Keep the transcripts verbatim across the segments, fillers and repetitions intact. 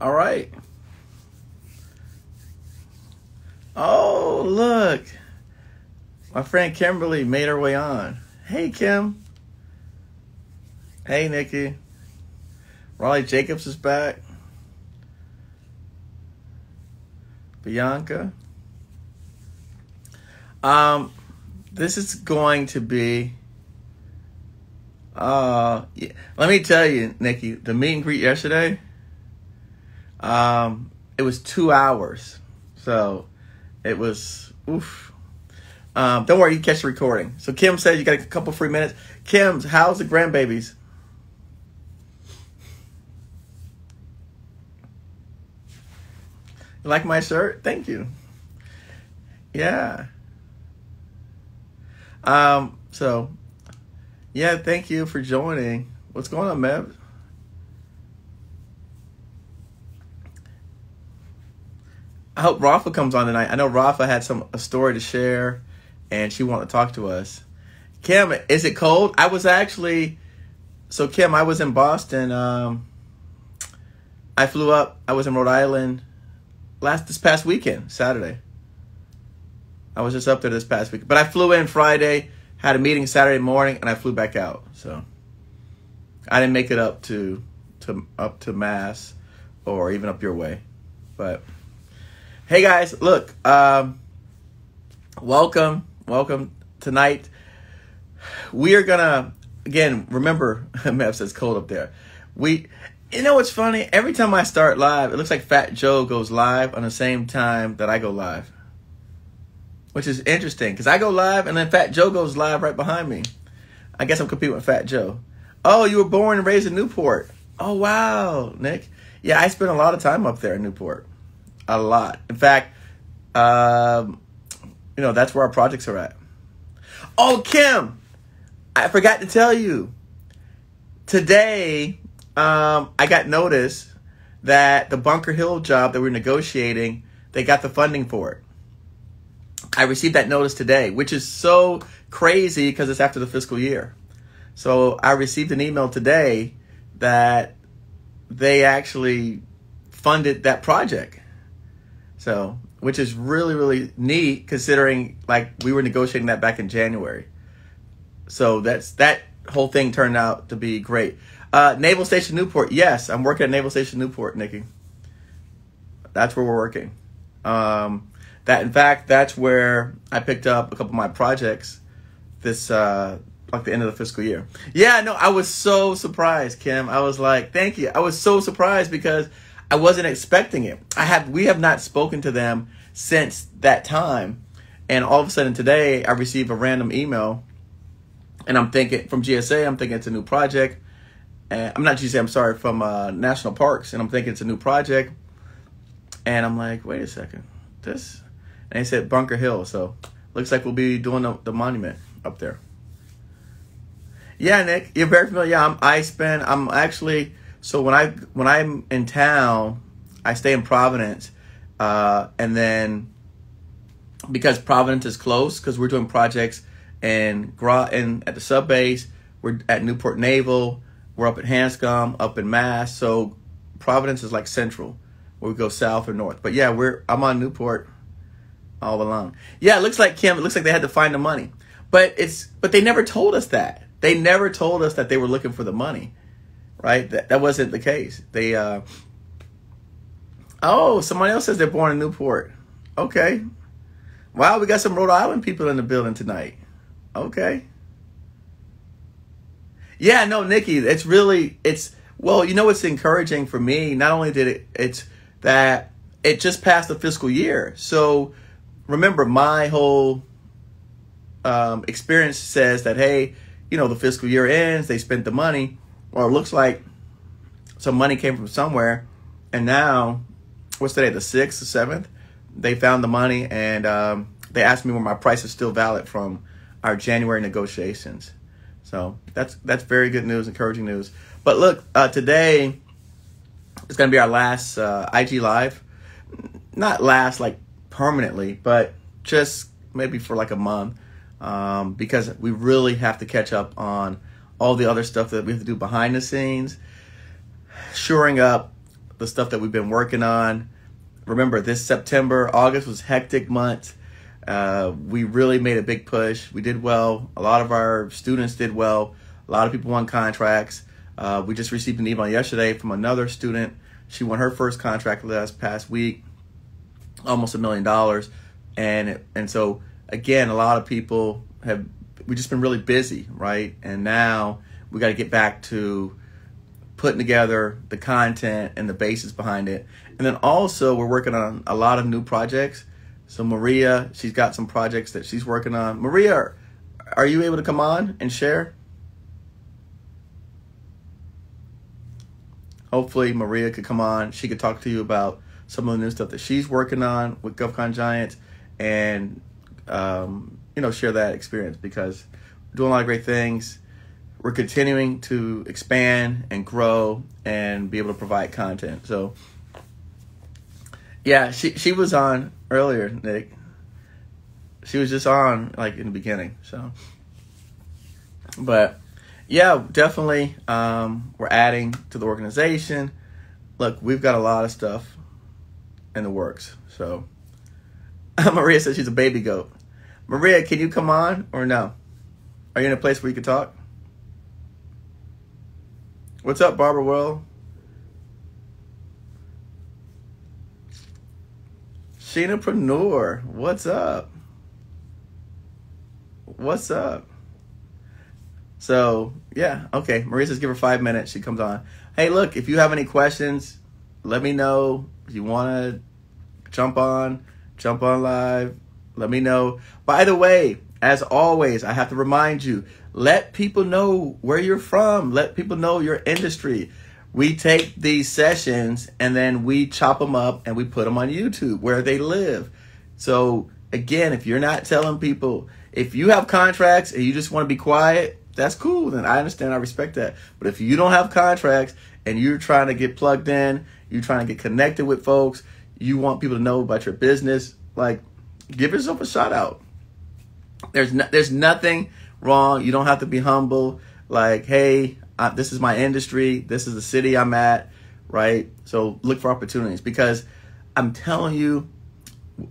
All right. Oh, look. My friend Kimberly made her way on. Hey, Kim. Hey, Nikki. Raleigh Jacobs is back. Bianca. Um, this is going to be... Uh, yeah. Let me tell you, Nikki, the meet and greet yesterday, um, it was two hours. So it was, oof. Um, don't worry, you catch the recording. So Kim said you got a couple free minutes. Kim, how's the grandbabies? You like my shirt? Thank you. Yeah. Um, so... Yeah, thank you for joining. What's going on, Mev? I hope Rafa comes on tonight. I know Rafa had some a story to share, and she wanted to talk to us. Kim, is it cold? I was actually... So, Kim, I was in Boston. Um, I flew up. I was in Rhode Island last this past weekend, Saturday. I was just up there this past week. But I flew in Friday... Had a meeting Saturday morning, and I flew back out. So I didn't make it up to to up to Mass or even up your way. But hey, guys, look, um, welcome, welcome tonight. We are gonna again remember. Mev says cold up there. We, you know, what's funny? Every time I start live, it looks like Fat Joe goes live on the same time that I go live. Which is interesting, because I go live, and then Fat Joe goes live right behind me. I guess I'm competing with Fat Joe. Oh, you were born and raised in Newport. Oh, wow, Nick. Yeah, I spent a lot of time up there in Newport. A lot. In fact, um, you know, that's where our projects are at. Oh, Kim, I forgot to tell you. Today, um, I got notice that the Bunker Hill job that we're negotiating, they got the funding for it. I received that notice today, which is so crazy because it's after the fiscal year. So I received an email today that they actually funded that project. So, which is really, really neat considering like we were negotiating that back in January. So that's that whole thing turned out to be great. Uh, Naval Station Newport. Yes, I'm working at Naval Station Newport, Nikki. That's where we're working. Um, That in fact, that's where I picked up a couple of my projects this uh, like the end of the fiscal year. Yeah, no, I was so surprised, Kim. I was like, thank you. I was so surprised because I wasn't expecting it. I have we have not spoken to them since that time, and all of a sudden today I receive a random email, and I'm thinking from G S A. I'm thinking it's a new project, and I'm not G S A. I'm sorry, from uh, National Parks, and I'm thinking it's a new project, and I'm like, wait a second, this. And they said Bunker Hill, so looks like we'll be doing the, the monument up there. Yeah, Nick, you're very familiar. Yeah, I'm, I spend. I'm actually so when I when I'm in town, I stay in Providence, uh, and then because Providence is close, because we're doing projects in Groton at the sub base, we're at Newport Naval, we're up at Hanscom, up in Mass. So Providence is like central, where we go south or north. But yeah, we're I'm on Newport all along. Yeah, it looks like Kim, it looks like they had to find the money. But it's but they never told us that. They never told us that they were looking for the money. Right? That that wasn't the case. They uh Oh, somebody else says they're born in Newport. Okay. Wow, we got some Rhode Island people in the building tonight. Okay. Yeah, no, Nikki, it's really it's well, you know what's encouraging for me, not only did it it's that it just passed the fiscal year. So remember, my whole um, experience says that, hey, you know, the fiscal year ends, they spent the money, or it looks like some money came from somewhere, and now, what's today, the sixth, the seventh? They found the money, and um, they asked me where my price is still valid from our January negotiations. So that's that's very good news, encouraging news. But look, uh, today is going to be our last uh, I G Live. Not last, like, permanently, but just maybe for like a month, um, because we really have to catch up on all the other stuff that we have to do behind the scenes, shoring up the stuff that we've been working on. Remember, this September, August was hectic month. Uh, we really made a big push. We did well. A lot of our students did well. A lot of people won contracts. Uh, we just received an email yesterday from another student. She won her first contract last past week, almost a million dollars. And and so, again, a lot of people have, we've just been really busy, right? And now we got to get back to putting together the content and the basis behind it. And then also we're working on a lot of new projects. So Maria, she's got some projects that she's working on. Maria, are you able to come on and share? Hopefully Maria could come on. She could talk to you about some of the new stuff that she's working on with GovCon Giants and, um, you know, share that experience, because we're doing a lot of great things. We're continuing to expand and grow and be able to provide content. So, yeah, she, she was on earlier, Nick. She was just on, like, in the beginning. So, but... yeah, definitely. Um, we're adding to the organization. Look, we've got a lot of stuff in the works. So Maria says she's a baby goat. Maria, can you come on or no? Are you in a place where you can talk? What's up, Barbara World? Sheenapreneur, what's up? What's up? So, yeah, okay. Maria says give her five minutes. She comes on. Hey, look, if you have any questions, let me know. If you want to jump on, jump on live, let me know. By the way, as always, I have to remind you, let people know where you're from. Let people know your industry. We take these sessions, and then we chop them up, and we put them on YouTube where they live. So, again, if you're not telling people, if you have contracts and you just want to be quiet, that's cool. Then I understand. I respect that. But if you don't have contracts and you're trying to get plugged in, you're trying to get connected with folks, you want people to know about your business, like, give yourself a shout out. There's no, there's nothing wrong. You don't have to be humble. Like, hey, I, this is my industry. This is the city I'm at, right? So look for opportunities, because I'm telling you,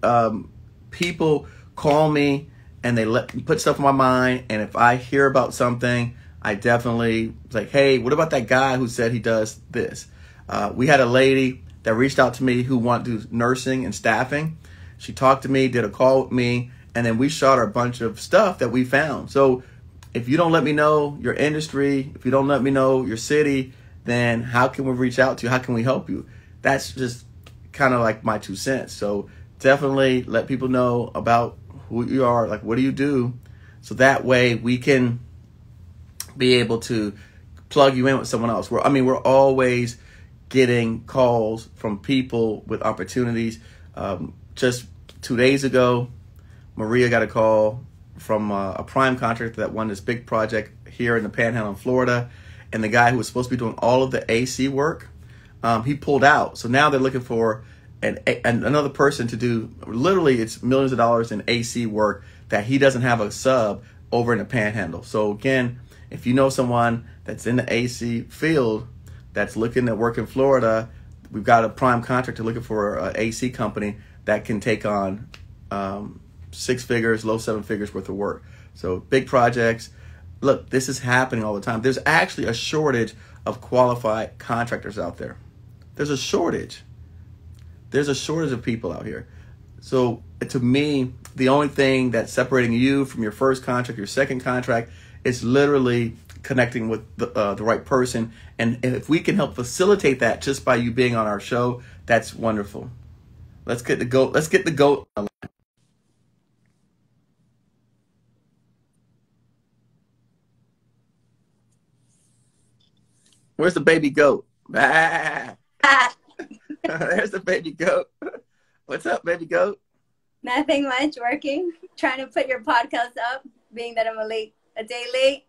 um, people call me and they let put stuff in my mind, and if I hear about something, I definitely like, hey, what about that guy who said he does this? Uh, we had a lady that reached out to me who wanted to do nursing and staffing. She talked to me, did a call with me, and then we shot her a bunch of stuff that we found. So if you don't let me know your industry, if you don't let me know your city, then how can we reach out to you? How can we help you? That's just kind of like my two cents. So definitely let people know about who you are, like, what do you do? So that way we can be able to plug you in with someone else. We're, I mean, we're always getting calls from people with opportunities. Um, just two days ago, Maria got a call from uh, a prime contractor that won this big project here in the Panhandle in Florida. And the guy who was supposed to be doing all of the A C work, um, he pulled out. So now they're looking for And, and another person to do, literally it's millions of dollars in A C work that he doesn't have a sub over in the Panhandle. So again, if you know someone that's in the A C field that's looking at work in Florida, we've got a prime contractor looking for an A C company that can take on um, six figures, low seven figures worth of work. So big projects. Look, this is happening all the time. There's actually a shortage of qualified contractors out there. There's a shortage. There's a shortage of people out here. So to me, the only thing that's separating you from your first contract, your second contract, is literally connecting with the, uh, the right person. And if we can help facilitate that just by you being on our show, that's wonderful. Let's get the goat. Let's get the goat on the line. Where's the baby goat? Ah. Ah. There's the baby goat. What's up, baby goat? Nothing much, working. Trying to put your podcast up, being that I'm a late, a day late.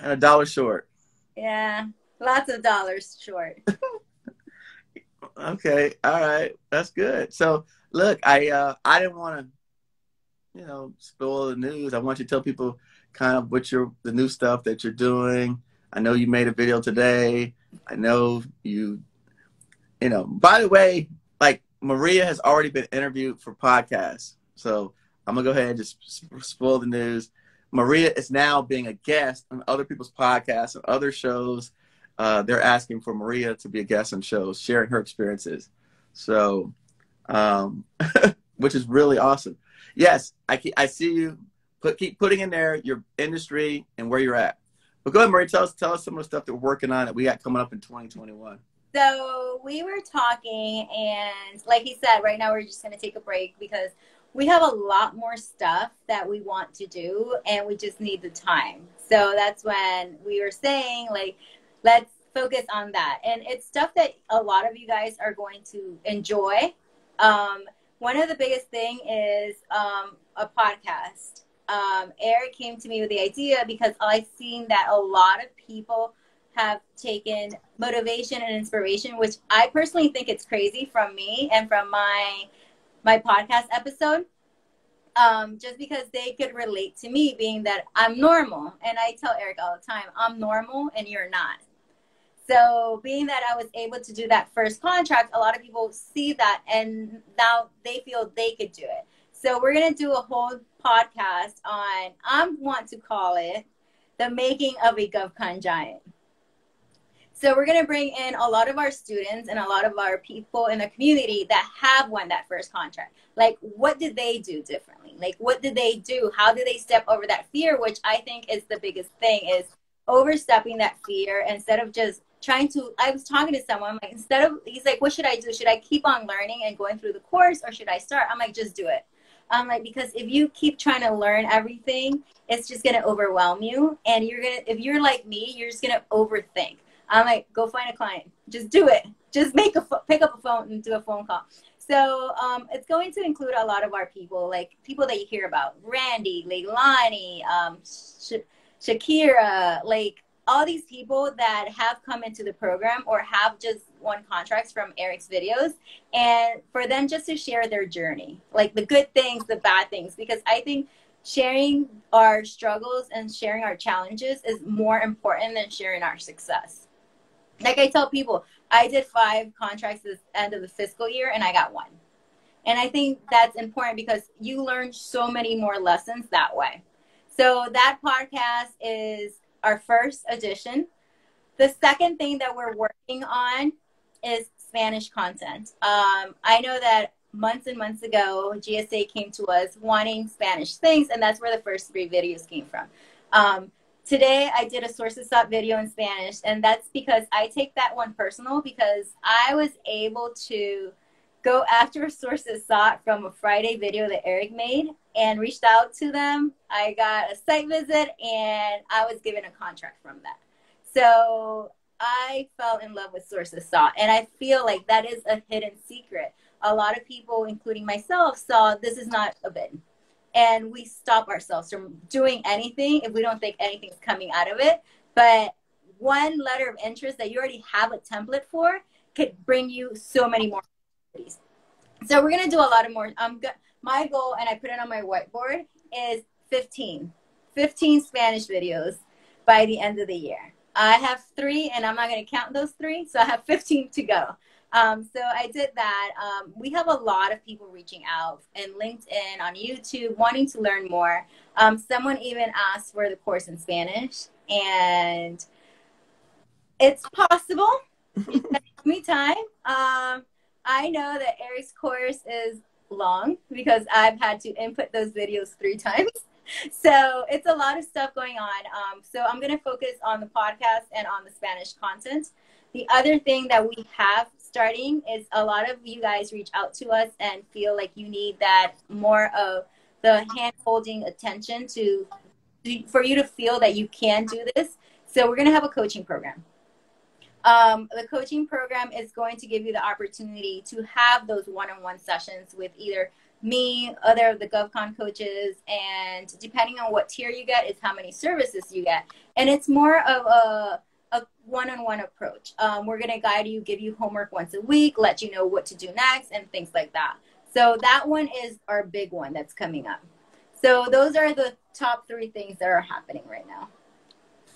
And a dollar short. Yeah, lots of dollars short. Okay, all right, that's good. So, look, I uh, I didn't want to, you know, spoil the news. I want you to tell people kind of what your the new stuff that you're doing. I know you made a video today. I know you you know, by the way, like Maria has already been interviewed for podcasts. So I'm going to go ahead and just spoil the news. Maria is now being a guest on other people's podcasts and other shows. Uh, they're asking for Maria to be a guest on shows, sharing her experiences. So, um, which is really awesome. Yes, I, I see you. Put, keep putting in there your industry and where you're at. But go ahead, Maria, tell us, tell us some of the stuff that we're working on that we got coming up in twenty twenty-one. So we were talking, and like he said, right now we're just going to take a break because we have a lot more stuff that we want to do, and we just need the time. So that's when we were saying, like, let's focus on that. And it's stuff that a lot of you guys are going to enjoy. Um, one of the biggest thing is um, a podcast. Um, Eric came to me with the idea because I've seen that a lot of people have taken motivation and inspiration, which I personally think it's crazy from me and from my my podcast episode, um, just because they could relate to me, being that I'm normal. And I tell Eric all the time, I'm normal and you're not. So being that I was able to do that first contract, a lot of people see that and now they feel they could do it. So we're going to do a whole podcast on, I want to call it, the making of a GovCon Giant. So we're going to bring in a lot of our students and a lot of our people in the community that have won that first contract. Like, what did they do differently? Like, what did they do? How did they step over that fear, which I think is the biggest thing, is overstepping that fear instead of just trying to, I was talking to someone, like, instead of, he's like, what should I do? Should I keep on learning and going through the course, or should I start? I'm like, just do it. I'm like, because if you keep trying to learn everything, it's just going to overwhelm you. And you're going to, if you're like me, you're just going to overthink. I'm like, go find a client. Just do it. Just make a pick up a phone and do a phone call. So um, it's going to include a lot of our people, like people that you hear about. Randy, Leilani, um, Sh- Shakira, like all these people that have come into the program or have just won contracts from Eric's videos. And for them just to share their journey, like the good things, the bad things, because I think sharing our struggles and sharing our challenges is more important than sharing our success. Like I tell people, I did five contracts at the end of the fiscal year and I got one. And I think that's important because you learn so many more lessons that way. So that podcast is our first edition. The second thing that we're working on is Spanish content. Um, I know that months and months ago, G S A came to us wanting Spanish things, and that's where the first three videos came from. Um, Today, I did a Sources Up video in Spanish, and that's because I take that one personal because I was able to go after sources sought from a Friday video that Eric made and reached out to them. I got a site visit, and I was given a contract from that. So I fell in love with sources sought, and I feel like that is a hidden secret. A lot of people, including myself, saw this is not a bid. And we stop ourselves from doing anything if we don't think anything's coming out of it. But one letter of interest that you already have a template for could bring you so many more opportunities. So we're going to do a lot of more. Um, my goal, and I put it on my whiteboard, is fifteen, fifteen Spanish videos by the end of the year. I have three, and I'm not going to count those three, so I have fifteen to go. Um, so I did that. Um, we have a lot of people reaching out and LinkedIn, on YouTube, wanting to learn more. Um, someone even asked for the course in Spanish, and it's possible. It took me time. Um, I know that Eric's course is long because I've had to input those videos three times. So it's a lot of stuff going on. Um, so I'm going to focus on the podcast and on the Spanish content. The other thing that we have starting is a lot of you guys reach out to us and feel like you need that more of the hand-holding attention to, for you to feel that you can do this. So we're going to have a coaching program. Um, the coaching program is going to give you the opportunity to have those one-on-one sessions with either me, other of the GovCon coaches, and depending on what tier you get is how many services you get. And it's more of a a one-on-one approach. Um, we're going to guide you, give you homework once a week, let you know what to do next, and things like that. So that one is our big one that's coming up. So those are the top three things that are happening right now.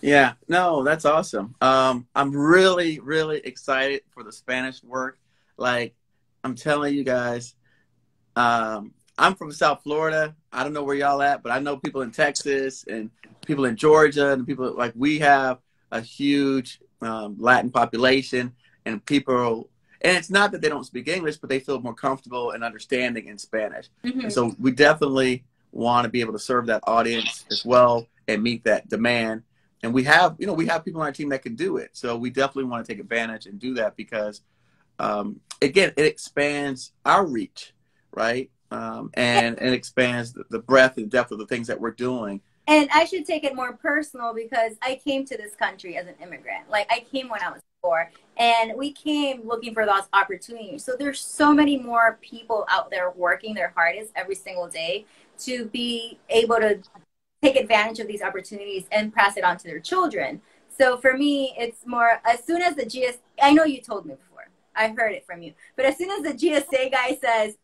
Yeah, no, that's awesome. Um, I'm really, really excited for the Spanish work. Like, I'm telling you guys, um, I'm from South Florida. I don't know where y'all at, but I know people in Texas and people in Georgia and people, like, we have a huge um, Latin population, and people, and it's not that they don't speak English, but they feel more comfortable and understanding in Spanish. Mm-hmm. And so we definitely want to be able to serve that audience as well and meet that demand. And we have, you know, we have people on our team that can do it. So we definitely want to take advantage and do that because, um, again, it expands our reach, right? Um, and it expands the, the breadth and depth of the things that we're doing. And I should take it more personal because I came to this country as an immigrant. Like, I came when I was four, and we came looking for those opportunities. So there's so many more people out there working their hardest every single day to be able to take advantage of these opportunities and pass it on to their children. So for me, it's more, as soon as the G S A, I know you told me before, I heard it from you, but as soon as the G S A guy says,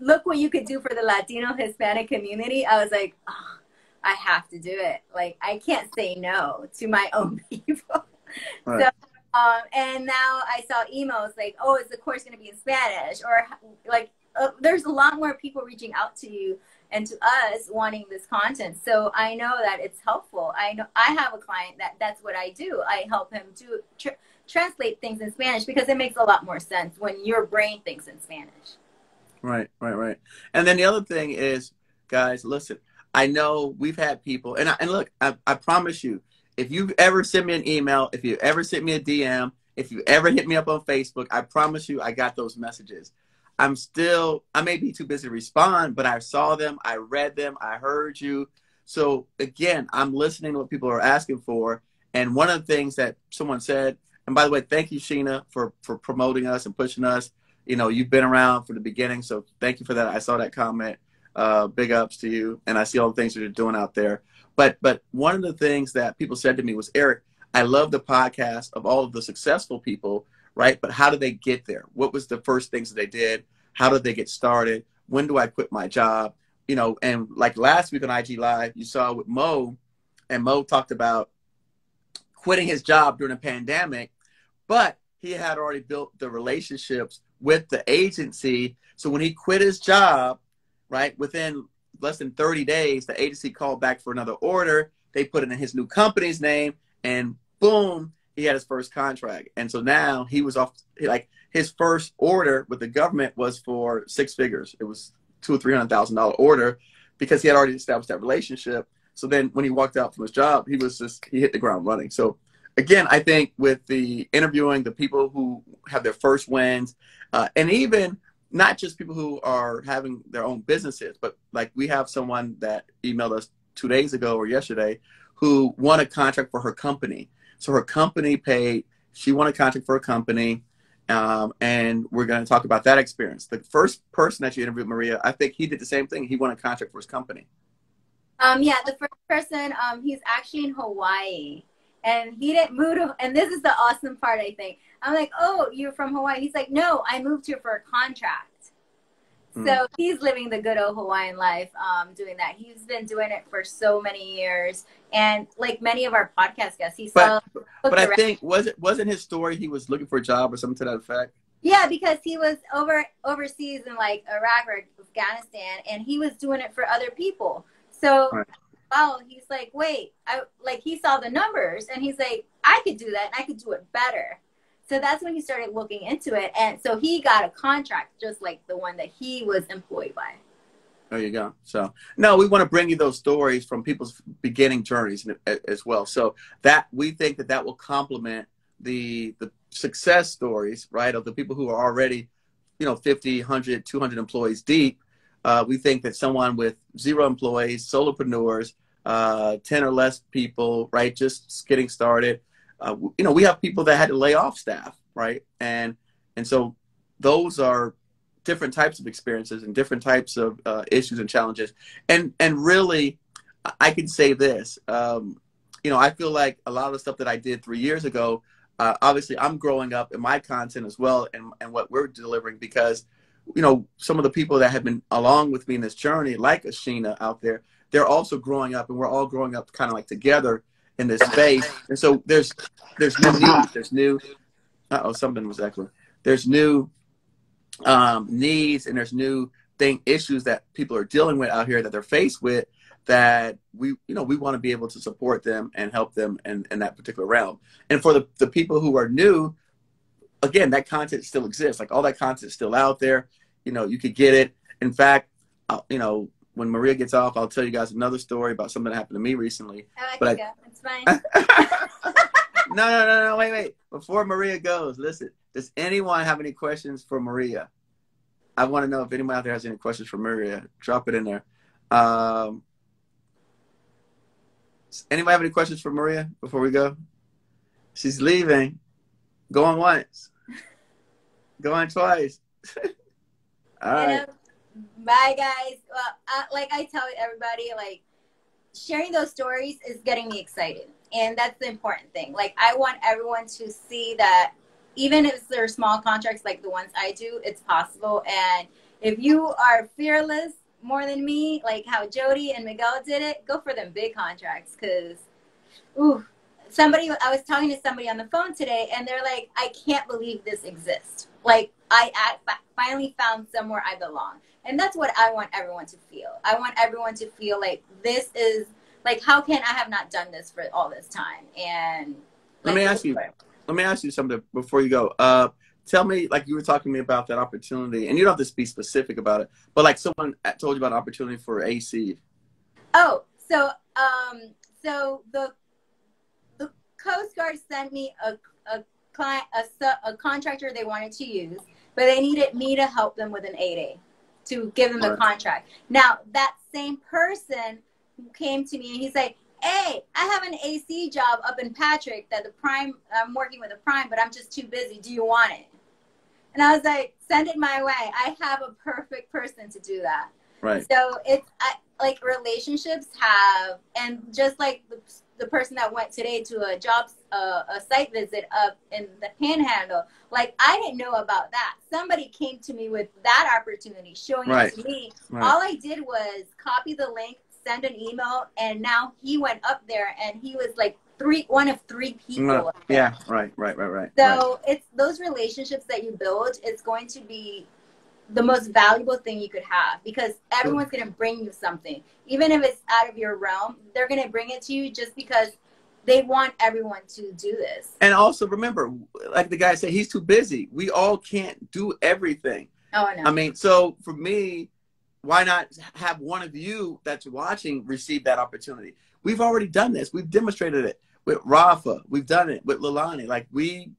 look what you could do for the Latino Hispanic community, I was like, oh, I have to do it. Like, I can't say no to my own people. Right. So, um, and now I saw emails like, oh, is the course going to be in Spanish? Or like, uh, there's a lot more people reaching out to you and to us wanting this content. So I know that it's helpful. I know I have a client that that's what I do. I help him do tr translate things in Spanish because it makes a lot more sense when your brain thinks in Spanish. Right, right, right. And then the other thing is, guys, listen, I know we've had people, and, I, and look, I, I promise you, if you ever send me an email, if you ever send me a D M, if you ever hit me up on Facebook, I promise you I got those messages. I'm still, I may be too busy to respond, but I saw them, I read them, I heard you. So again, I'm listening to what people are asking for. And one of the things that someone said, and by the way, thank you, Sheena, for, for promoting us and pushing us. You know, you've been around from the beginning, so thank you for that. I saw that comment, uh, big ups to you. And I see all the things that you're doing out there. But, but one of the things that people said to me was, Eric, I love the podcast of all of the successful people, right? But how did they get there? What was the first things that they did? How did they get started? When do I quit my job? You know, and like last week on I G Live, you saw with Mo, and Mo talked about quitting his job during a pandemic, but he had already built the relationships with the agency. So when he quit his job, right, within less than thirty days, the agency called back for another order. They put it in his new company's name, and boom, he had his first contract. And so now he was off, like his first order with the government was for six figures. It was two or three hundred thousand dollar order because he had already established that relationship. So then when he walked out from his job, he was just, he hit the ground running. So again, I think with the interviewing the people who have their first wins, uh, and even not just people who are having their own businesses, but like we have someone that emailed us two days ago or yesterday who won a contract for her company. So her company paid, she won a contract for a company, um, and we're going to talk about that experience. The first person that you interviewed, Maria, I think he did the same thing. He won a contract for his company. Um, yeah, the first person, um, he's actually in Hawaii, and he didn't move to, and this is the awesome part, I think. I'm like, oh, you're from Hawaii. He's like, no, I moved here for a contract. Mm. So he's living the good old Hawaiian life, um, doing that. He's been doing it for so many years. And like many of our podcast guests, he saw. But, but I think, was it, wasn't his story he was looking for a job or something to that effect? Yeah, because he was over overseas in like Iraq or Afghanistan, and he was doing it for other people. So, right. Wow, he's like, wait, I, like he saw the numbers, and he's like, I could do that, and I could do it better. So that's when he started looking into it. And so he got a contract just like the one that he was employed by. There you go. So, no, we want to bring you those stories from people's beginning journeys as well. So that we think that that will complement the, the success stories, right, of the people who are already, you know, fifty, a hundred, two hundred employees deep. Uh, we think that someone with zero employees, solopreneurs, uh, ten or less people, right, just getting started, Uh, you know, we have people that had to lay off staff, right? And and so those are different types of experiences and different types of uh, issues and challenges. And and really, I can say this, um, you know, I feel like a lot of the stuff that I did three years ago, uh, obviously I'm growing up in my content as well and, and what we're delivering because, you know, some of the people that have been along with me in this journey, like Ashina out there, they're also growing up, and we're all growing up kind of like together in this space. And so there's there's new news, there's new uh oh something was echoing. There's new um, needs and there's new thing issues that people are dealing with out here that they're faced with, that we, you know, we want to be able to support them and help them in, in that particular realm. And for the, the people who are new, again, that content still exists. Like all that content's still out there. You know, you could get it. In fact, I'll, you know, when Maria gets off, I'll tell you guys another story about something that happened to me recently. Oh, I but can I, go. It's fine. no, no, no, no, wait, wait. Before Maria goes, listen, does anyone have any questions for Maria? I want to know if anyone out there has any questions for Maria. Drop it in there. Um, does anybody have any questions for Maria before we go? She's leaving. Going once. Going twice. All right. Bye, guys. Well, uh, like I tell everybody, like, sharing those stories is getting me excited. And that's the important thing. Like, I want everyone to see that even if they're small contracts like the ones I do, it's possible. And if you are fearless more than me, like how Jody and Miguel did it, go for them big contracts. Because, ooh, somebody, I was talking to somebody on the phone today, and they're like, I can't believe this exists. Like, I, I finally found somewhere I belong. And that's what I want everyone to feel. I want everyone to feel like this is, like, how can I have not done this for all this time? And let me ask you, let me ask you something before you go. Uh, tell me, like, you were talking to me about that opportunity, and you don't have to be specific about it, but like someone told you about an opportunity for A C. Oh, so, um, so the, the Coast Guard sent me a, a client, a, a contractor they wanted to use, but they needed me to help them with an eight A to give them a contract. Now that same person came to me and he's like, hey, I have an A C job up in Patrick that the prime, I'm working with a prime, but I'm just too busy. Do you want it? And I was like, send it my way. I have a perfect person to do that. Right. So it's I, like relationships have, and just like the, the person that went today to a job, uh, a site visit up in the Panhandle, like I didn't know about that. Somebody came to me with that opportunity, showing right. it to me. Right. All I did was copy the link, send an email, and now he went up there and he was like three one of three people. Yeah, right, right, right, right. So right. it's those relationships that you build, it's going to be the most valuable thing you could have, because everyone's going to bring you something. Even if it's out of your realm, they're going to bring it to you just because they want everyone to do this. And also remember, like the guy said, he's too busy. We all can't do everything. Oh, I know. I mean, so for me, why not have one of you that's watching receive that opportunity? We've already done this. We've demonstrated it with Rafa. We've done it with Lilani. Like we,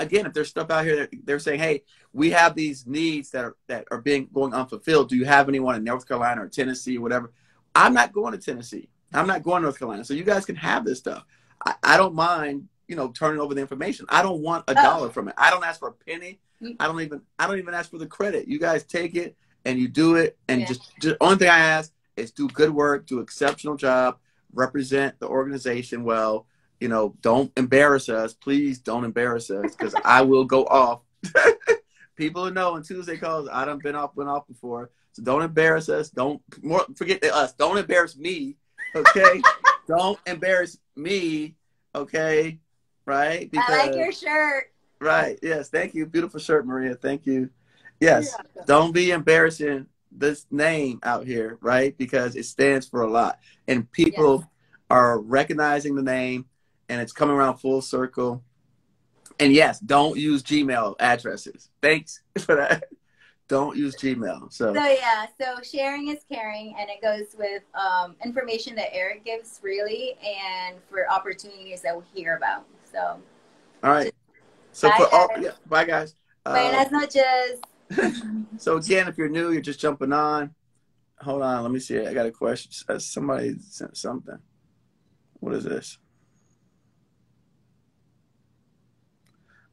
again, if there's stuff out here that they're saying, hey, we have these needs that are, that are being going unfulfilled. Do you have anyone in North Carolina or Tennessee or whatever? I'm not going to Tennessee. I'm not going to North Carolina. So you guys can have this stuff. I, I don't mind, you know, turning over the information. I don't want a dollar from it. I don't ask for a penny. I don't even, I don't even ask for the credit. You guys take it. And you do it, and yeah. just, just only thing I ask is do good work, do exceptional job, represent the organization well. You know, don't embarrass us. Please don't embarrass us, because I will go off. People know on Tuesday calls, I done been off, went off before. So don't embarrass us. Don't more, forget us. Don't embarrass me, okay? Don't embarrass me, okay? Right? Because, I like your shirt. Right. Yes. Thank you. Beautiful shirt, Maria. Thank you. Yes, don't be embarrassing this name out here, right? Because it stands for a lot. And people yes. are recognizing the name, and it's coming around full circle. And yes, don't use Gmail addresses. Thanks for that. Don't use Gmail. So, so yeah, so sharing is caring, and it goes with um, information that Eric gives, really, and for opportunities that we'll hear about. So, all right. Just, so, bye, for all, yeah, bye, guys. Buenas um, noches. So again, if you're new, you're just jumping on. Hold on, let me see. I got a question. Somebody sent something. What is this?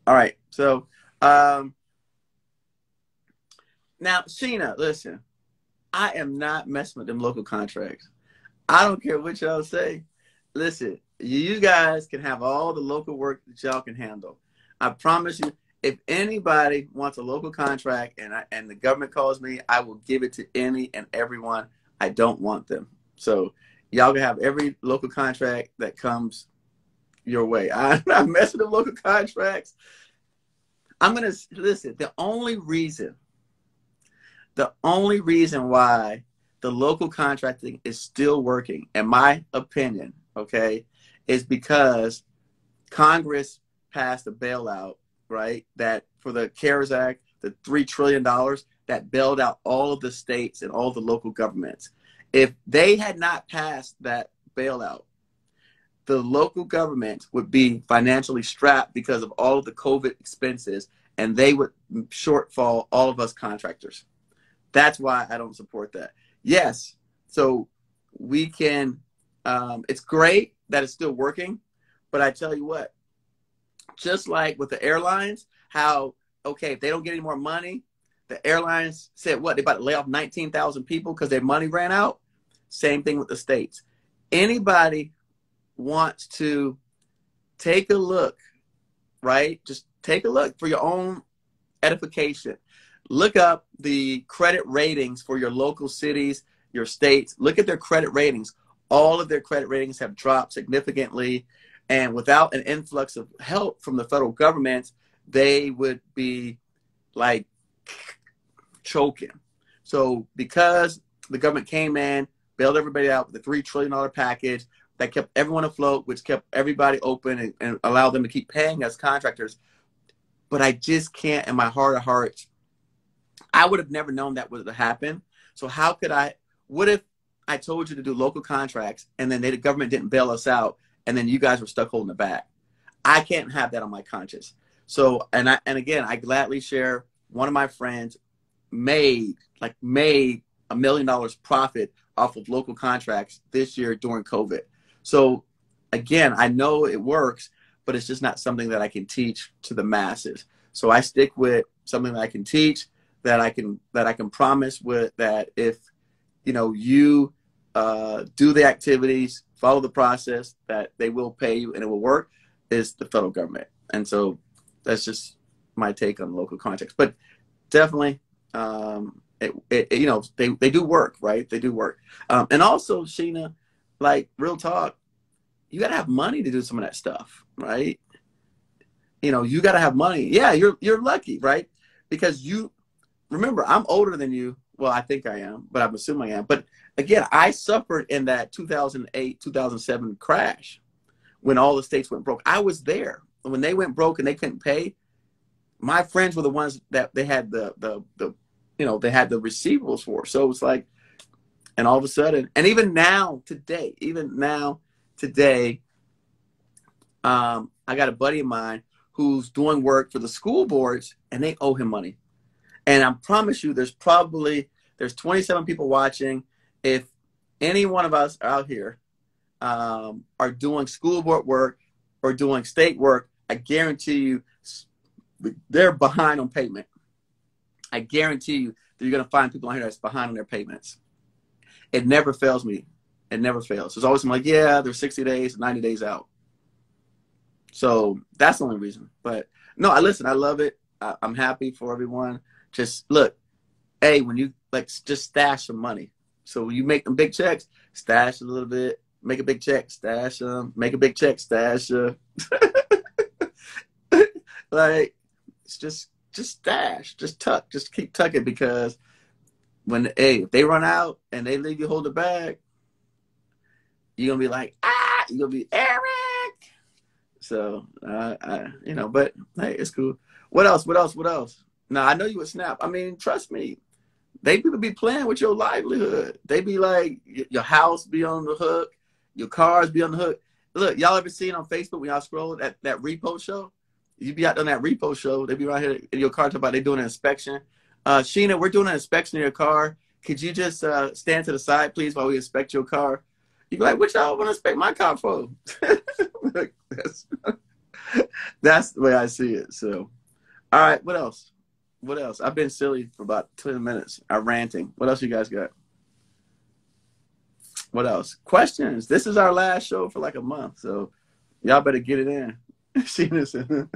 All right. So um, now, Sheena, listen. I am not messing with them local contracts. I don't care what y'all say. Listen, you guys can have all the local work that y'all can handle. I promise you. If anybody wants a local contract and I, and the government calls me, I will give it to any and everyone. I don't want them. So y'all can have every local contract that comes your way. I'm not messing with local contracts. I'm going to listen. The only reason The only reason why the local contracting is still working, in my opinion, okay, is because Congress passed a bailout, right, that for the CARES Act, the three trillion dollars, that bailed out all of the states and all the local governments. If they had not passed that bailout, the local government would be financially strapped because of all of the COVID expenses, and they would shortfall all of us contractors. That's why I don't support that. Yes, so we can, um, it's great that it's still working, but I tell you what, just like with the airlines, how, okay, if they don't get any more money, the airlines said what, they're about to lay off nineteen thousand people because their money ran out. Same thing with the states. Anybody wants to take a look, right? Just take a look for your own edification. Look up the credit ratings for your local cities, your states. Look at their credit ratings. All of their credit ratings have dropped significantly. And without an influx of help from the federal government, they would be like choking. So because the government came in, bailed everybody out with a three trillion dollar package that kept everyone afloat, which kept everybody open and, and allowed them to keep paying as contractors. But I just can't, in my heart of hearts, I would have never known that would have happened. So how could I, what if I told you to do local contracts and then they, the government didn't bail us out and then you guys were stuck holding the bag? I can't have that on my conscience. So, and I, and again, I gladly share, one of my friends made, like made a million dollars profit off of local contracts this year during COVID. So again, I know it works, but it's just not something that I can teach to the masses. So I stick with something that I can teach, that I can, that I can promise with, that if, you know, you uh, do the activities, follow the process, that they will pay you and it will work, is the federal government. And so that's just my take on local contracts. But definitely, um, it, it, it, you know, they, they do work, right? They do work. Um, and also, Sheena, like real talk, you gotta have money to do some of that stuff, right? You know, you gotta have money. Yeah, you're, you're lucky, right? Because you, remember, I'm older than you. Well, I think I am, but I'm assuming I am. But again, I suffered in that two thousand eight, two thousand seven crash when all the states went broke. I was there. And when they went broke and they couldn't pay, my friends were the ones that they had the, the, the, you know, they had the receivables for. So it was like, and all of a sudden, and even now today, even now today, um, I got a buddy of mine who's doing work for the school boards and they owe him money. And I promise you, there's probably, there's twenty-seven people watching. If any one of us out here um, are doing school board work or doing state work, I guarantee you they're behind on payment. I guarantee you that you're going to find people out here that's behind on their payments. It never fails me. It never fails. There's always something like, yeah, they're sixty days, ninety days out. So that's the only reason. But no, I listen, I love it. I, I'm happy for everyone. Just look, hey, when you like, just stash some money. So when you make them big checks, stash a little bit, make a big check, stash them, make a big check, stash them. Like, it's just, just stash, just tuck, just keep tucking, because when, hey, if they run out and they leave you hold the bag, you're going to be like, ah, you're going to be Eric. So, uh, I, you know, but hey, it's cool. What else? What else? What else? Now, I know you would snap. I mean, trust me, they people be playing with your livelihood. They be like, your house be on the hook, your cars be on the hook. Look, y'all ever seen on Facebook when y'all scroll that, that repo show? You be out on that repo show. They be right here in your car talking about they doing an inspection. Uh, Sheena, we're doing an inspection of your car. Could you just uh, stand to the side, please, while we inspect your car? You be like, what y'all want to inspect my car for? Look, that's, that's the way I see it. So, all right, what else? What else? I've been silly for about twenty minutes. I'm ranting. What else you guys got? What else? Questions. This is our last show for like a month, so y'all better get it in. See this? I'm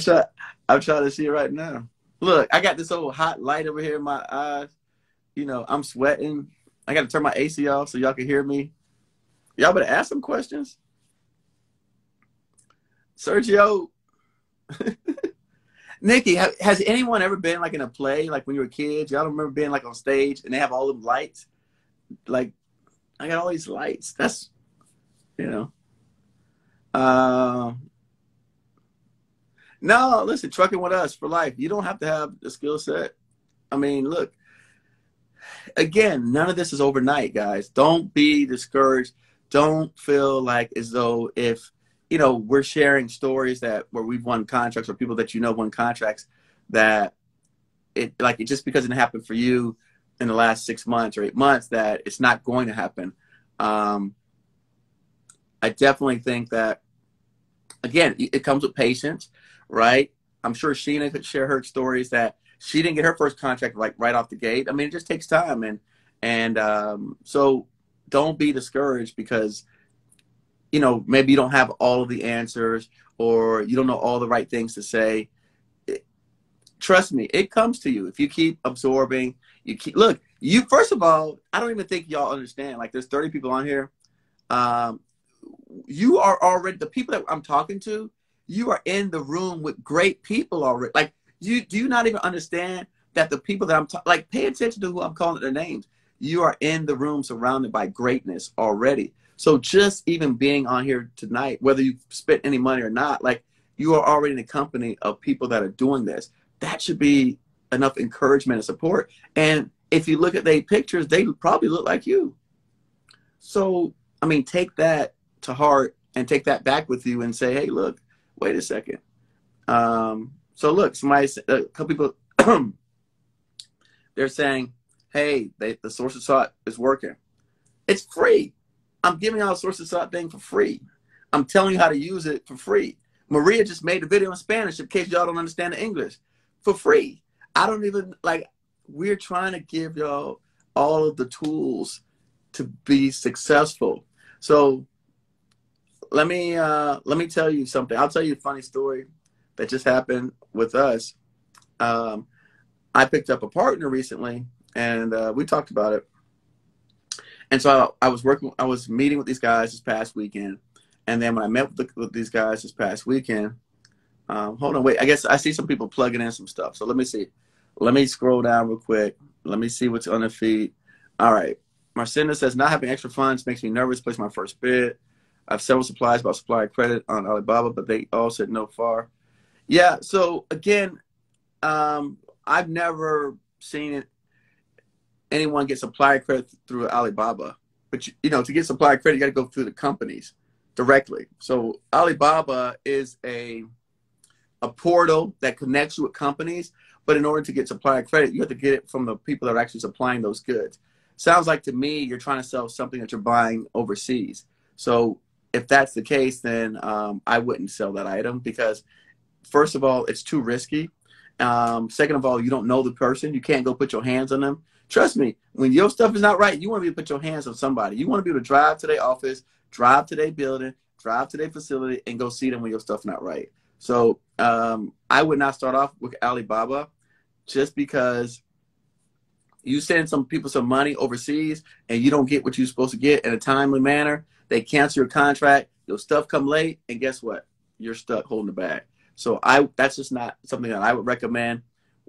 trying. I'm trying to see it right now. Look, I got this old hot light over here in my eyes. You know, I'm sweating. I got to turn my A C off so y'all can hear me. Y'all better ask some questions. Sergio. Nikki, ha has anyone ever been like in a play, like when you were kids? Y'all remember being like on stage and they have all the lights? Like, I got all these lights. That's, you know. Uh, no, listen, trucking with us for life. You don't have to have the skill set. I mean, look, again, none of this is overnight, guys. Don't be discouraged. Don't feel like as though if, you know, we're sharing stories that where we've won contracts or people that you know won contracts that it like it just because it happened for you in the last six months or eight months that it's not going to happen. Um, I definitely think that, again, it comes with patience, right? I'm sure Sheena could share her stories that she didn't get her first contract like right off the gate. I mean, it just takes time. And, and um, so don't be discouraged because, you know, maybe you don't have all of the answers or you don't know all the right things to say. It, trust me, it comes to you. If you keep absorbing, you keep, look, you, first of all, I don't even think y'all understand. Like there's thirty people on here. Um, you are already, the people that I'm talking to, you are in the room with great people already. Like, you do you not even understand that the people that I'm talking, like pay attention to who I'm calling their names. You are in the room surrounded by greatness already. So just even being on here tonight, whether you spent any money or not, like you are already in the company of people that are doing this. That should be enough encouragement and support. And if you look at their pictures, they probably look like you. So, I mean, take that to heart and take that back with you and say, hey, look, wait a second. Um, so look, somebody, a couple people, they're saying, hey, they, the source of thought is working. It's free. I'm giving out a source of thought thing for free. I'm telling you how to use it for free. Maria just made a video in Spanish in case y'all don't understand the English for free. I don't even like, we're trying to give y'all all of the tools to be successful. So let me, uh, let me tell you something. I'll tell you a funny story that just happened with us. Um, I picked up a partner recently and, uh, we talked about it. And so I, I was working, I was meeting with these guys this past weekend. And then when I met with, the, with these guys this past weekend, um, hold on, wait, I guess I see some people plugging in some stuff. So let me see. Let me scroll down real quick. Let me see what's on the feed. All right. Marcinda says, not having extra funds makes me nervous. Place my first bid. I have several supplies about supplier credit on Alibaba, but they all said no far. Yeah. So again, um, I've never seen it. Anyone get supplier credit through Alibaba. But, you, you know, to get supplier credit, you got to go through the companies directly. So Alibaba is a, a portal that connects you with companies. But in order to get supplier credit, you have to get it from the people that are actually supplying those goods. Sounds like to me you're trying to sell something that you're buying overseas. So if that's the case, then um, I wouldn't sell that item because, first of all, it's too risky. Um, second of all, you don't know the person. You can't go put your hands on them. Trust me, when your stuff is not right, you want to be able to put your hands on somebody. You want to be able to drive to their office, drive to their building, drive to their facility, and go see them when your stuff's not right. So um, I would not start off with Alibaba just because you send some people some money overseas and you don't get what you're supposed to get in a timely manner. They cancel your contract, your stuff come late, and guess what? You're stuck holding the bag. So I, that's just not something that I would recommend.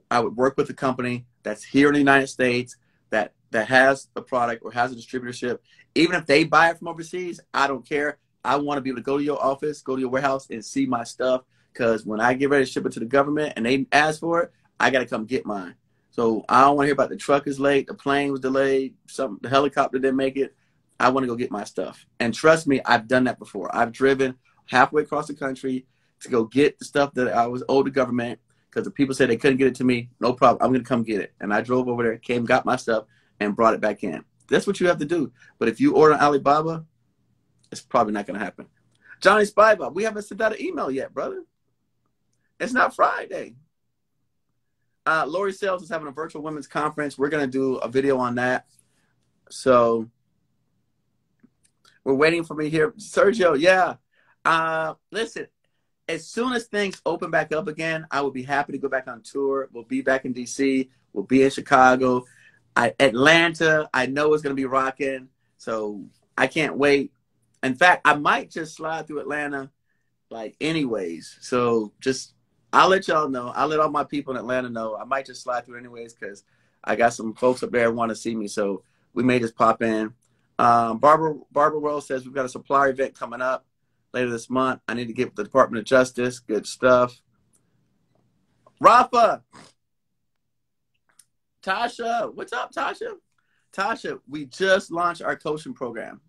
I would work with a company that's here in the United States that, that has a product or has a distributorship. Even if they buy it from overseas, I don't care. I want to be able to go to your office, go to your warehouse, and see my stuff because when I get ready to ship it to the government and they ask for it, I got to come get mine. So I don't want to hear about the truck is late, the plane was delayed, something, the helicopter didn't make it. I want to go get my stuff. And trust me, I've done that before. I've driven halfway across the country to go get the stuff that I was owed the government. Because the people said they couldn't get it to me, no problem. I'm going to come get it. And I drove over there, came, got my stuff, and brought it back in. That's what you have to do. But if you order on Alibaba, it's probably not going to happen. Johnny Spybob, we haven't sent out an email yet, brother. It's not Friday. Uh, Lori Sales is having a virtual women's conference. We're going to do a video on that. So we're waiting for me here. Sergio, yeah. Uh, listen. As soon as things open back up again, I will be happy to go back on tour. We'll be back in D C. We'll be in Chicago. I, Atlanta, I know it's going to be rocking. So I can't wait. In fact, I might just slide through Atlanta, like, anyways. So just I'll let y'all know. I'll let all my people in Atlanta know. I might just slide through anyways because I got some folks up there who want to see me, so we may just pop in. Um, Barbara, Barbara Wells says we've got a supplier event coming up later this month. I need to get with the Department of Justice. Good stuff. Rafa. Tasha. What's up, Tasha? Tasha, we just launched our coaching program.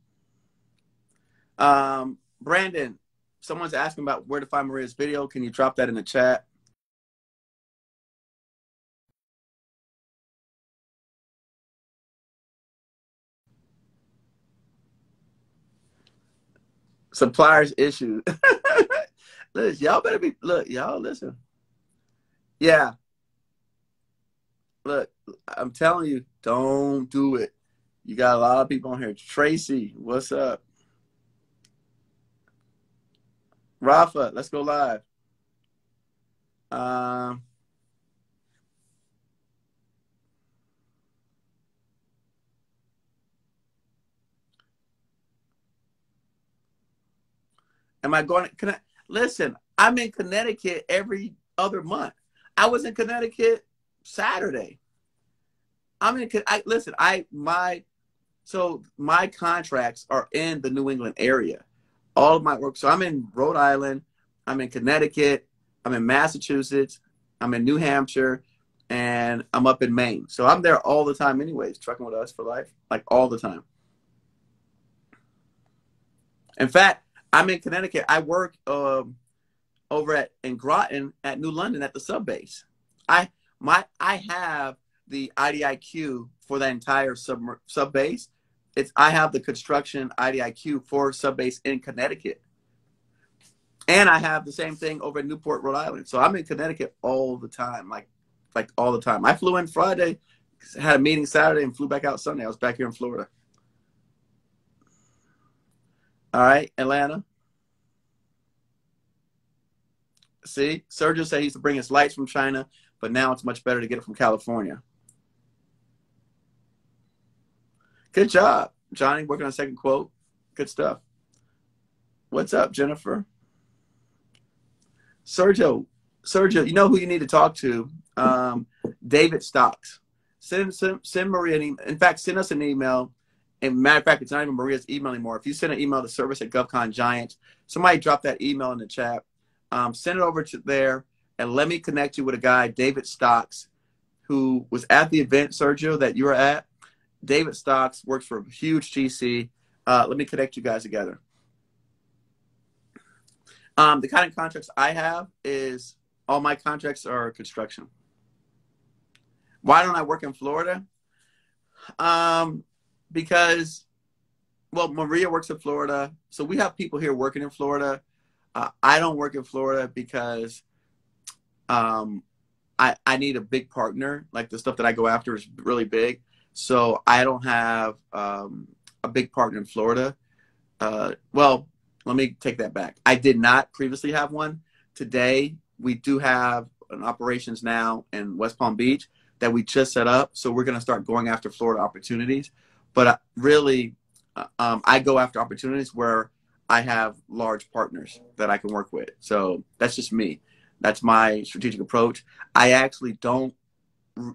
Um, Brandon, someone's asking about where to find Maria's video. Can you drop that in the chat? Suppliers issue. Look, y'all better be, look, y'all listen. Yeah. Look, I'm telling you, don't do it. You got a lot of people on here. Tracy, what's up? Rafa, let's go live. Um, am I going to, can I, listen, I'm in Connecticut every other month. I was in Connecticut Saturday. I'm in, I, listen, I, my, so my contracts are in the New England area. All of my work. So I'm in Rhode Island. I'm in Connecticut. I'm in Massachusetts. I'm in New Hampshire. And I'm up in Maine. So I'm there all the time anyways, trucking with us for life, like all the time. In fact, I'm in Connecticut. I work um, over at in Groton at New London at the sub base. I my I have the I D I Q for the entire sub sub base. It's I have the construction I D I Q for subbase in Connecticut, and I have the same thing over in Newport, Rhode Island. So I'm in Connecticut all the time, like, like all the time. I flew in Friday, had a meeting Saturday, and flew back out Sunday. I was back here in Florida. All right, Atlanta. See, Sergio said he used to bring his lights from China, but now it's much better to get it from California. Good job, Johnny, working on a second quote. Good stuff. What's up, Jennifer? Sergio, Sergio, you know who you need to talk to? Um, David Stocks. Send, send, send Maria an email. In fact, send us an email. And matter of fact, it's not even Maria's email anymore. If you send an email to service at GovCon Giants, somebody drop that email in the chat. Um, send it over to there, and let me connect you with a guy, David Stocks, who was at the event, Sergio, that you were at. David Stocks works for a huge G C. Uh, let me connect you guys together. Um, the kind of contracts I have is all my contracts are construction. Why don't I work in Florida? Um, because, well, Maria works in Florida. So we have people here working in Florida. Uh, I don't work in Florida because um, I, I need a big partner. Like the stuff that I go after is really big. So I don't have um, a big partner in Florida. Uh, well, let me take that back. I did not previously have one. Today, we do have an operations now in West Palm Beach that we just set up. So we're going to start going after Florida opportunities. But uh, really, uh, um, I go after opportunities where I have large partners that I can work with. So that's just me. That's my strategic approach. I actually don't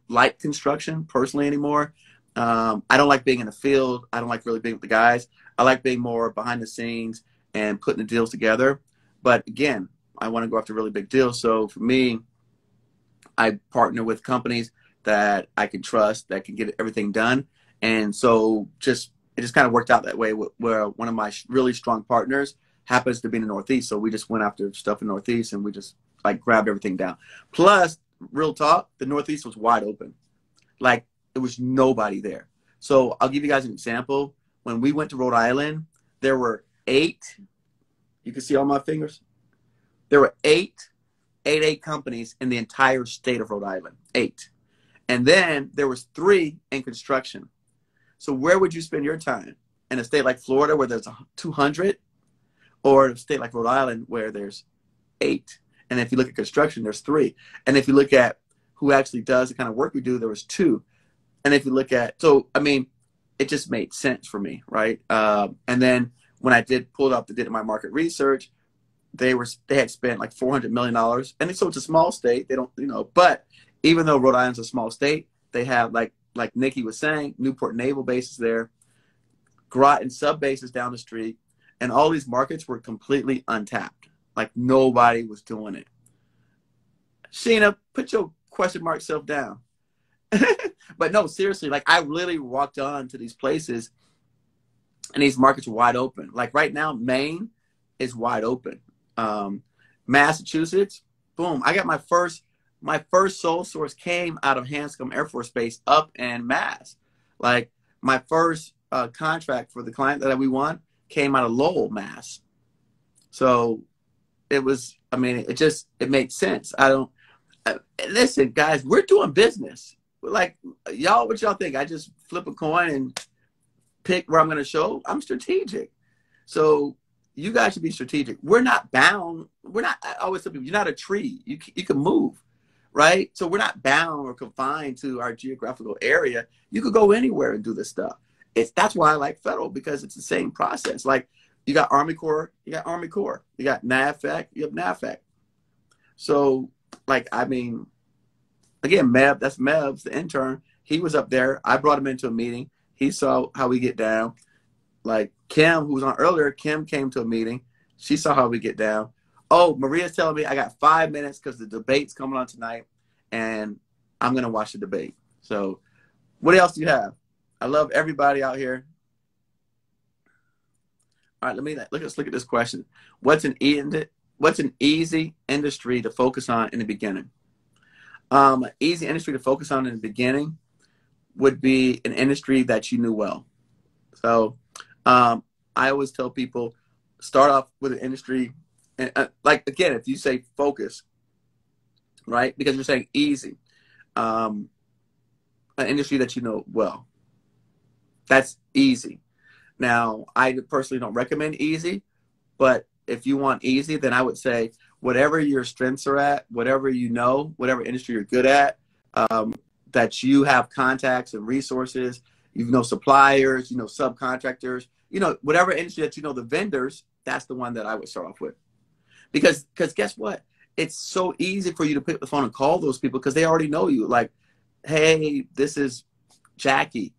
like construction personally anymore. Um, I don't like being in the field. I don't like really being with the guys. I like being more behind the scenes and putting the deals together. But again, I want to go after really big deals. So for me, I partner with companies that I can trust, that can get everything done. And so just, it just kind of worked out that way where one of my really strong partners happens to be in the Northeast. So we just went after stuff in the Northeast and we just like grabbed everything down. Plus, real talk, the Northeast was wide open. Like, there was nobody there. So I'll give you guys an example. When we went to Rhode Island, there were eight, you can see all my fingers, there were eight, eight, eight companies in the entire state of Rhode Island, eight. And then there was three in construction. So where would you spend your time? In a state like Florida where there's two hundred, or in a state like Rhode Island where there's eight? And if you look at construction, there's three. And if you look at who actually does the kind of work we do, there was two. And if you look at, so, I mean, it just made sense for me, right? Um, and then when I did, pulled up, did my market research, they were they had spent like four hundred million dollars. And so it's a small state. They don't, you know, but even though Rhode Island's a small state, they have, like like Nikki was saying, Newport Naval Base is there, Groton sub bases down the street, and all these markets were completely untapped. Like nobody was doing it. Sheena, put your question mark self down. But no, seriously, like I really walked on to these places and these markets are wide open. Like right now, Maine is wide open. Um, Massachusetts, boom. I got my first, my first sole source came out of Hanscom Air Force Base up in Mass. Like my first uh, contract for the client that we won came out of Lowell, Mass. So it was, I mean, it just, it made sense. I don't, I, listen, guys, we're doing business. Like y'all, what y'all think? I just flip a coin and pick where I'm going to show. I'm strategic. So you guys should be strategic. We're not bound. We're not, I always tell people, you're not a tree. You, you can move, right? So we're not bound or confined to our geographical area. You could go anywhere and do this stuff. It's, that's why I like federal, because it's the same process. Like you got Army Corps, you got Army Corps, you got NAVFAC, you have NAVFAC. So like, I mean, again, Mev, that's Mev's, the intern. He was up there. I brought him into a meeting. He saw how we get down. Like Kim, who was on earlier, Kim came to a meeting. She saw how we get down. Oh, Maria's telling me I got five minutes because the debate's coming on tonight, and I'm going to watch the debate. So what else do you have? I love everybody out here. All right, let me look, let's look at this question. What's an, e what's an easy industry to focus on in the beginning? Um, an easy industry to focus on in the beginning would be an industry that you knew well. So um, I always tell people, start off with an industry. And uh, like, again, if you say focus, right, because you're saying easy, um, an industry that you know well. That's easy. Now, I personally don't recommend easy, but if you want easy, then I would say, whatever your strengths are at, whatever you know, whatever industry you're good at, um, that you have contacts and resources, you know suppliers, you know subcontractors, you know, whatever industry that you know the vendors, that's the one that I would start off with. Because because guess what? It's so easy for you to pick up the phone and call those people because they already know you. Like, hey, this is Jackie.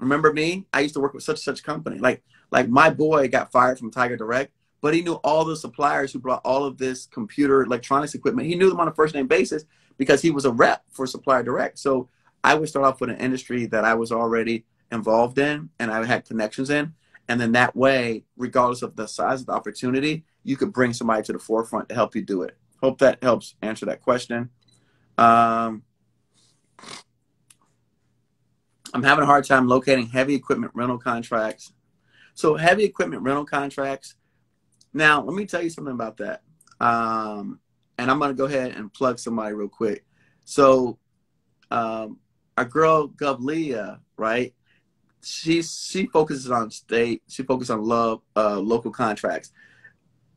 Remember me? I used to work with such such company. Like, like my boy got fired from Tiger Direct, but he knew all the suppliers who brought all of this computer electronics equipment. He knew them on a first name basis because he was a rep for Supplier Direct. So I would start off with an industry that I was already involved in and I had connections in. And then that way, regardless of the size of the opportunity, you could bring somebody to the forefront to help you do it. Hope that helps answer that question. Um, I'm having a hard time locating heavy equipment rental contracts. So heavy equipment rental contracts, now, let me tell you something about that. Um, and I'm going to go ahead and plug somebody real quick. So um, our girl, Govlia, right, she, she focuses on state. She focuses on love, uh, local contracts.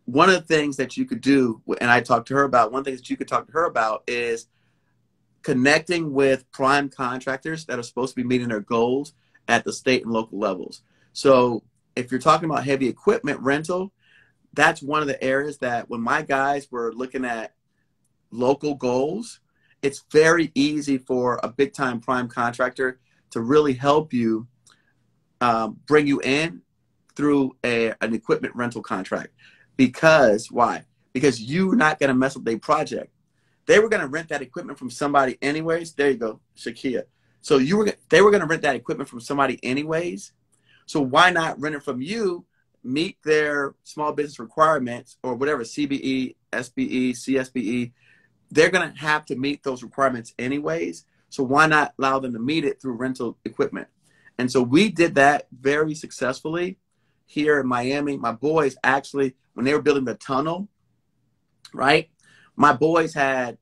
One of the things that you could do, and I talked to her about, one of the things that you could talk to her about is connecting with prime contractors that are supposed to be meeting their goals at the state and local levels. So if you're talking about heavy equipment rental, that's one of the areas that when my guys were looking at local goals, it's very easy for a big time prime contractor to really help you um, bring you in through a, an equipment rental contract. Because why? Because you're not going to mess up their project. They were going to rent that equipment from somebody anyways. There you go, Shakia. So you were, they were going to rent that equipment from somebody anyways. So why not rent it from you? Meet their small business requirements or whatever, C B E, S B E, C S B E, they're going to have to meet those requirements anyways. So why not allow them to meet it through rental equipment? And so we did that very successfully here in Miami. My boys actually, when they were building the tunnel, right, my boys had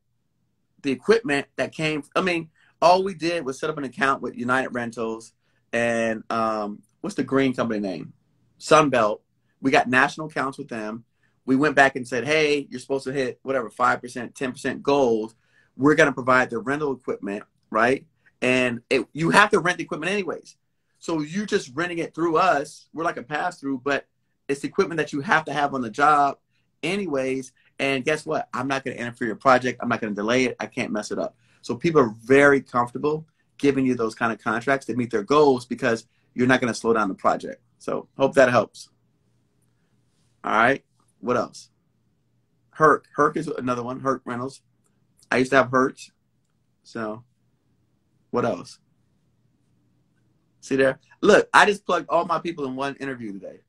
the equipment that came. I mean, all we did was set up an account with United Rentals and um, what's the green company name? Sunbelt. We got national accounts with them. We went back and said, hey, you're supposed to hit whatever, five percent, ten percent goals. We're going to provide the rental equipment, right? And it, you have to rent the equipment anyways. So you're just renting it through us. We're like a pass-through, but it's the equipment that you have to have on the job. anyways. And guess what? I'm not going to interfere your project. I'm not going to delay it. I can't mess it up. So people are very comfortable giving you those kind of contracts that meet their goals because you're not going to slow down the project. So hope that helps. All right. What else? Herc. Herc is another one. Herc Rentals. I used to have Hertz. So what else? See there? Look, I just plugged all my people in one interview today.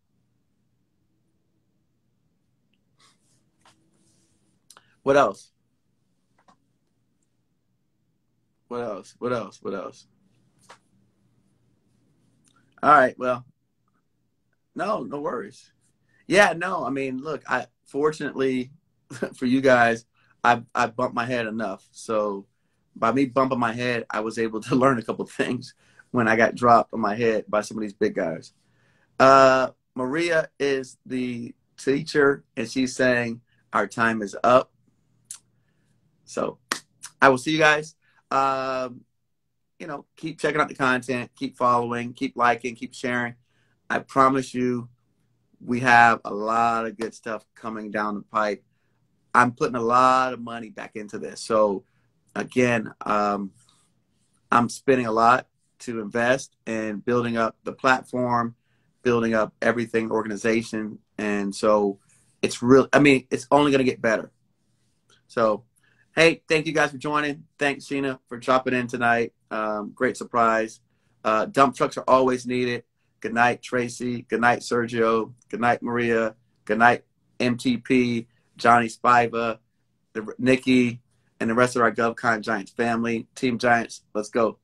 What else? What else? What else? What else? All right. Well, no, no worries. Yeah, no. I mean, look, I fortunately for you guys, I I bumped my head enough. So by me bumping my head, I was able to learn a couple of things when I got dropped on my head by some of these big guys. Uh, Maria is the teacher, and she's saying our time is up. So I will see you guys. Um, you know, keep checking out the content, keep following, keep liking, keep sharing. I promise you, we have a lot of good stuff coming down the pipe. I'm putting a lot of money back into this. So again, um, I'm spending a lot to invest in building up the platform, building up everything, organization. And so it's real. I mean, it's only going to get better. So, hey, thank you guys for joining. Thanks, Sheena, for dropping in tonight. Um, great surprise. Uh, dump trucks are always needed. Good night, Tracy. Good night, Sergio. Good night, Maria. Good night, M T P, Johnny Spiva, the, Nikki, and the rest of our GovCon Giants family. Team Giants, let's go.